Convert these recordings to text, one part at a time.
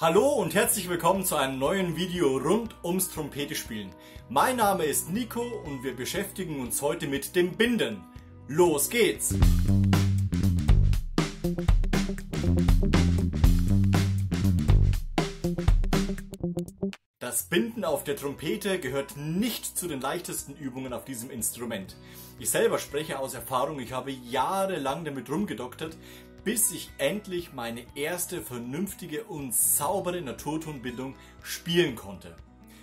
Hallo und herzlich willkommen zu einem neuen Video rund ums Trompetespielen. Mein Name ist Nico und wir beschäftigen uns heute mit dem Binden. Los geht's! Das Binden auf der Trompete gehört nicht zu den leichtesten Übungen auf diesem Instrument. Ich selber spreche aus Erfahrung, ich habe jahrelang damit rumgedoktert, bis ich endlich meine erste vernünftige und saubere Naturtonbindung spielen konnte.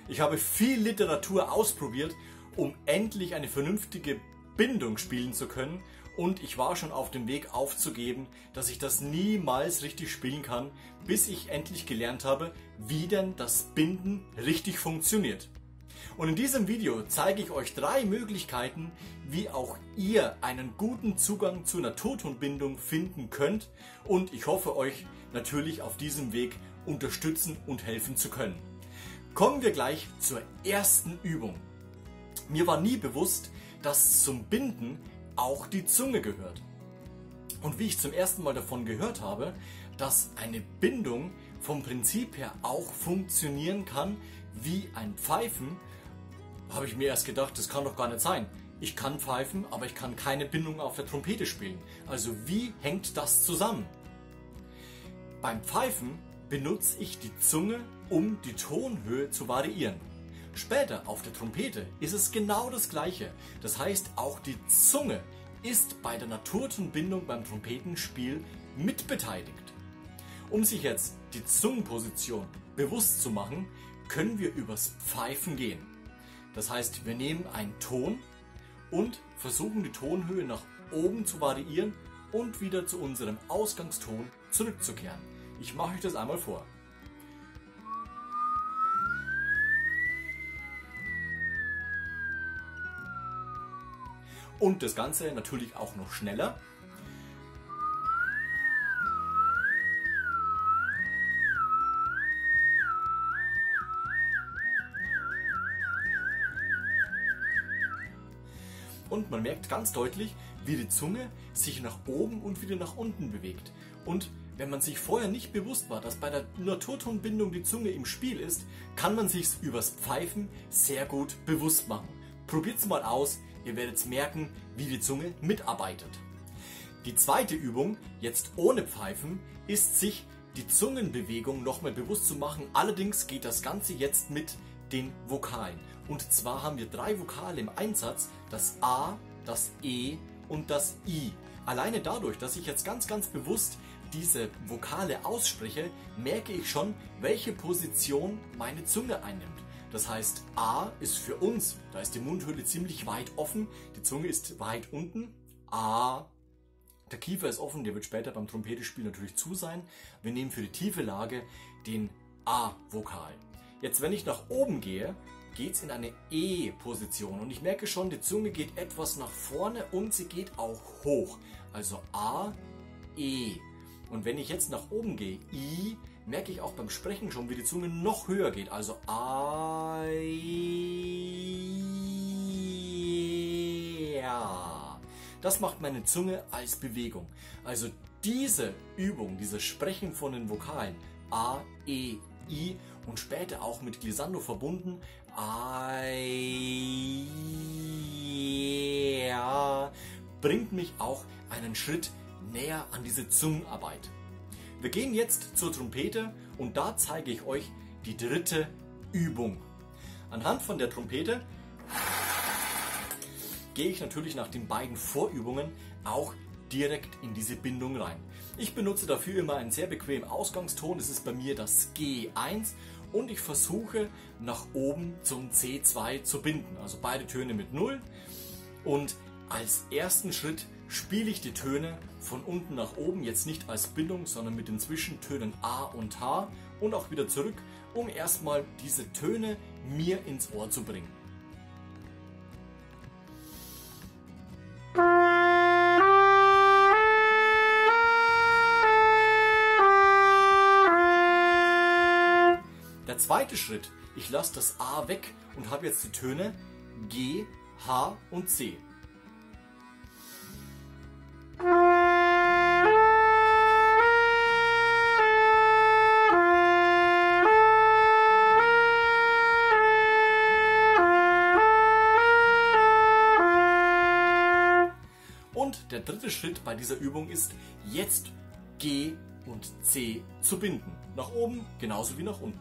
Ich habe viel Literatur ausprobiert, um endlich eine vernünftige Bindung spielen zu können, und ich war schon auf dem Weg aufzugeben, dass ich das niemals richtig spielen kann, bis ich endlich gelernt habe, wie denn das Binden richtig funktioniert. Und in diesem Video zeige ich euch drei Möglichkeiten, wie auch ihr einen guten Zugang zur Naturtonbindung finden könnt, und ich hoffe, euch natürlich auf diesem Weg unterstützen und helfen zu können. Kommen wir gleich zur ersten Übung. Mir war nie bewusst, dass zum Binden auch die Zunge gehört. Und wie ich zum ersten Mal davon gehört habe, dass eine Bindung vom Prinzip her auch funktionieren kann wie ein Pfeifen, habe ich mir erst gedacht, das kann doch gar nicht sein. Ich kann pfeifen, aber ich kann keine Bindung auf der Trompete spielen. Also wie hängt das zusammen? Beim Pfeifen benutze ich die Zunge, um die Tonhöhe zu variieren. Später auf der Trompete ist es genau das Gleiche. Das heißt, auch die Zunge ist bei der Naturtonbindung beim Trompetenspiel mitbeteiligt. Um sich jetzt die Zungenposition bewusst zu machen, können wir übers Pfeifen gehen. Das heißt, wir nehmen einen Ton und versuchen die Tonhöhe nach oben zu variieren und wieder zu unserem Ausgangston zurückzukehren. Ich mache euch das einmal vor. Und das Ganze natürlich auch noch schneller. Und man merkt ganz deutlich, wie die Zunge sich nach oben und wieder nach unten bewegt. Und wenn man sich vorher nicht bewusst war, dass bei der Naturtonbindung die Zunge im Spiel ist, kann man sich's übers Pfeifen sehr gut bewusst machen. Probiert's mal aus, ihr werdet's merken, wie die Zunge mitarbeitet. Die zweite Übung, jetzt ohne Pfeifen, ist sich die Zungenbewegung nochmal bewusst zu machen. Allerdings geht das Ganze jetzt mit den Vokalen. Und zwar haben wir drei Vokale im Einsatz, das A, das E und das I. Alleine dadurch, dass ich jetzt ganz bewusst diese Vokale ausspreche, merke ich schon, welche Position meine Zunge einnimmt. Das heißt, A ist für uns, da ist die Mundhöhle ziemlich weit offen, die Zunge ist weit unten, A. Der Kiefer ist offen, der wird später beim Trompetespiel natürlich zu sein. Wir nehmen für die tiefe Lage den A-Vokal. Jetzt, wenn ich nach oben gehe, geht es in eine E-Position, und ich merke schon, die Zunge geht etwas nach vorne und sie geht auch hoch. Also A, E. Und wenn ich jetzt nach oben gehe, I, merke ich auch beim Sprechen schon, wie die Zunge noch höher geht. Also A, E, ja. Das macht meine Zunge als Bewegung. Also diese Übung, dieses Sprechen von den Vokalen A, E, I und später auch mit Glissando verbunden, ja, bringt mich auch einen Schritt näher an diese Zungenarbeit. Wir gehen jetzt zur Trompete und da zeige ich euch die dritte Übung. Anhand von der Trompete gehe ich natürlich nach den beiden Vorübungen auch direkt in diese Bindung rein. Ich benutze dafür immer einen sehr bequemen Ausgangston, es ist bei mir das G1, und ich versuche nach oben zum C2 zu binden, also beide Töne mit 0, und als ersten Schritt spiele ich die Töne von unten nach oben, jetzt nicht als Bindung, sondern mit den Zwischentönen A und H und auch wieder zurück, um erstmal diese Töne mir ins Ohr zu bringen. Der zweite Schritt, ich lasse das A weg und habe jetzt die Töne G, H und C. dritte Schritt bei dieser Übung ist, jetzt G und C zu binden. Nach oben genauso wie nach unten.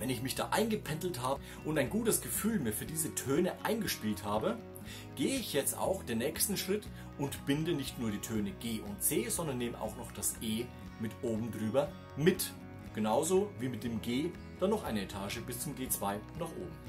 Wenn ich mich da eingependelt habe und ein gutes Gefühl mir für diese Töne eingespielt habe, gehe ich jetzt auch den nächsten Schritt und binde nicht nur die Töne G und C, sondern nehme auch noch das E mit oben drüber mit. Genauso wie mit dem G dann noch eine Etage bis zum G2 nach oben.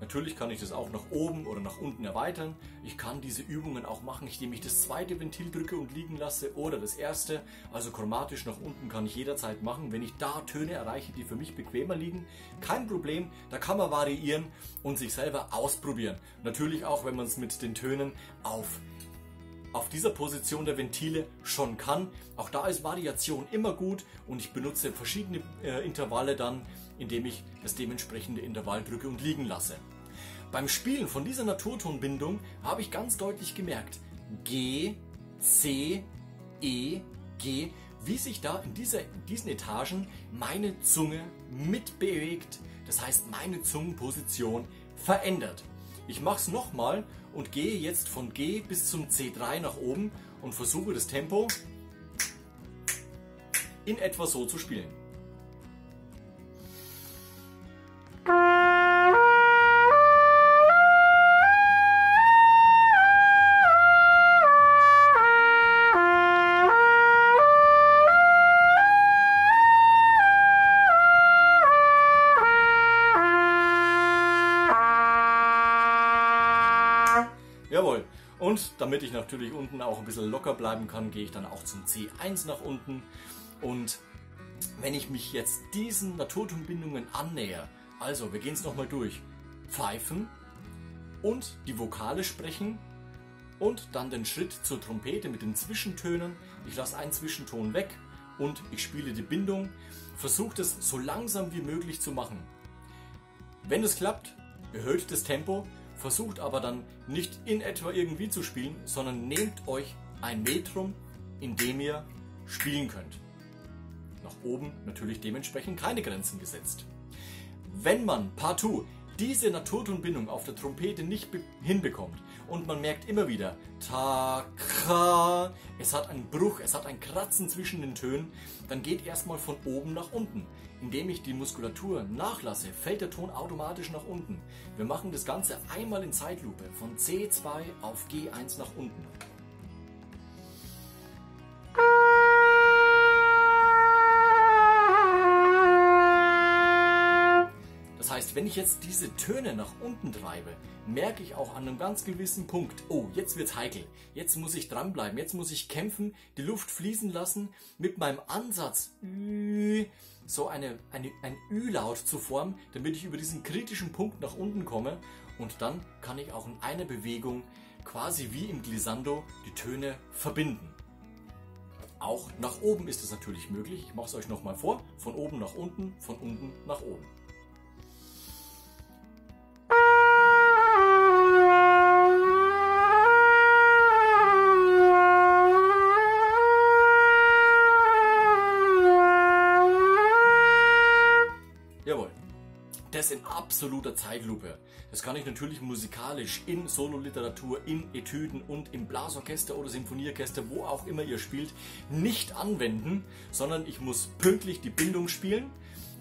Natürlich kann ich das auch nach oben oder nach unten erweitern. Ich kann diese Übungen auch machen, indem ich das zweite Ventil drücke und liegen lasse oder das erste. Also chromatisch nach unten kann ich jederzeit machen, wenn ich da Töne erreiche, die für mich bequemer liegen. Kein Problem, da kann man variieren und sich selber ausprobieren. Natürlich auch, wenn man es mit den Tönen auf dieser Position der Ventile schon kann. Auch da ist Variation immer gut und ich benutze verschiedene Intervalle dann, indem ich das dementsprechende Intervall drücke und liegen lasse. Beim Spielen von dieser Naturtonbindung habe ich ganz deutlich gemerkt, G, C, E, G, wie sich da in diesen Etagen meine Zunge mitbewegt, das heißt meine Zungenposition verändert. Ich mache es nochmal und gehe jetzt von G bis zum C3 nach oben und versuche das Tempo in etwa so zu spielen. Jawohl. Und damit ich natürlich unten auch ein bisschen locker bleiben kann, gehe ich dann auch zum C1 nach unten. Und wenn ich mich jetzt diesen Naturtonbindungen annäher, also wir gehen es nochmal durch, pfeifen und die Vokale sprechen und dann den Schritt zur Trompete mit den Zwischentönen. Ich lasse einen Zwischenton weg und ich spiele die Bindung. Versuche das so langsam wie möglich zu machen. Wenn es klappt, erhöht das Tempo. Versucht aber dann nicht in etwa irgendwie zu spielen, sondern nehmt euch ein Metrum, in dem ihr spielen könnt. Nach oben natürlich dementsprechend keine Grenzen gesetzt. Wenn man partout diese Naturtonbindung auf der Trompete nicht hinbekommt und man merkt immer wieder, ta, kra, es hat einen Bruch, es hat ein Kratzen zwischen den Tönen, dann geht erstmal von oben nach unten. Indem ich die Muskulatur nachlasse, fällt der Ton automatisch nach unten. Wir machen das Ganze einmal in Zeitlupe, von C2 auf G1 nach unten. Das heißt, wenn ich jetzt diese Töne nach unten treibe, merke ich auch an einem ganz gewissen Punkt, oh, jetzt wird's heikel, jetzt muss ich dranbleiben, jetzt muss ich kämpfen, die Luft fließen lassen, mit meinem Ansatz so ein Ü-Laut zu formen, damit ich über diesen kritischen Punkt nach unten komme und dann kann ich auch in einer Bewegung quasi wie im Glissando die Töne verbinden. Auch nach oben ist es natürlich möglich, ich mache es euch nochmal vor, von oben nach unten, von unten nach oben. Das in absoluter Zeitlupe. Das kann ich natürlich musikalisch in Sololiteratur, in Etüden und im Blasorchester oder Symphonieorchester, wo auch immer ihr spielt, nicht anwenden, sondern ich muss pünktlich die Bindung spielen.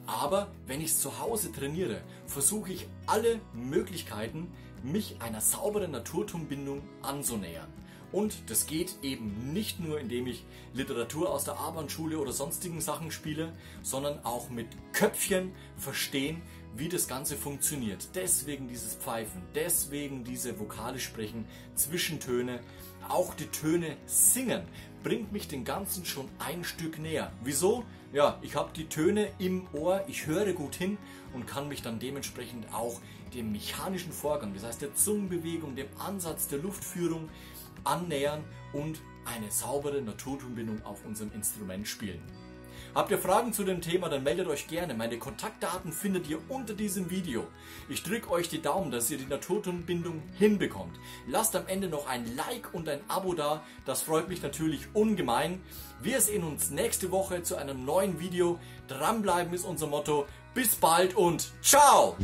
Aber wenn ich es zu Hause trainiere, versuche ich alle Möglichkeiten, mich einer sauberen Naturtonbindung anzunähern. Und das geht eben nicht nur, indem ich Literatur aus der Arban-Schule oder sonstigen Sachen spiele, sondern auch mit Köpfchen verstehen, wie das Ganze funktioniert. Deswegen dieses Pfeifen, deswegen diese Vokale sprechen, Zwischentöne, auch die Töne singen. bringt mich dem Ganzen schon ein Stück näher. Wieso? Ja, ich habe die Töne im Ohr, ich höre gut hin und kann mich dann dementsprechend auch dem mechanischen Vorgang, das heißt der Zungenbewegung, dem Ansatz der Luftführung annähern und eine saubere Naturtonbindung auf unserem Instrument spielen. Habt ihr Fragen zu dem Thema, dann meldet euch gerne. Meine Kontaktdaten findet ihr unter diesem Video. Ich drücke euch die Daumen, dass ihr die Naturtonbindung hinbekommt. Lasst am Ende noch ein Like und ein Abo da. Das freut mich natürlich ungemein. Wir sehen uns nächste Woche zu einem neuen Video. Dranbleiben ist unser Motto. Bis bald und ciao!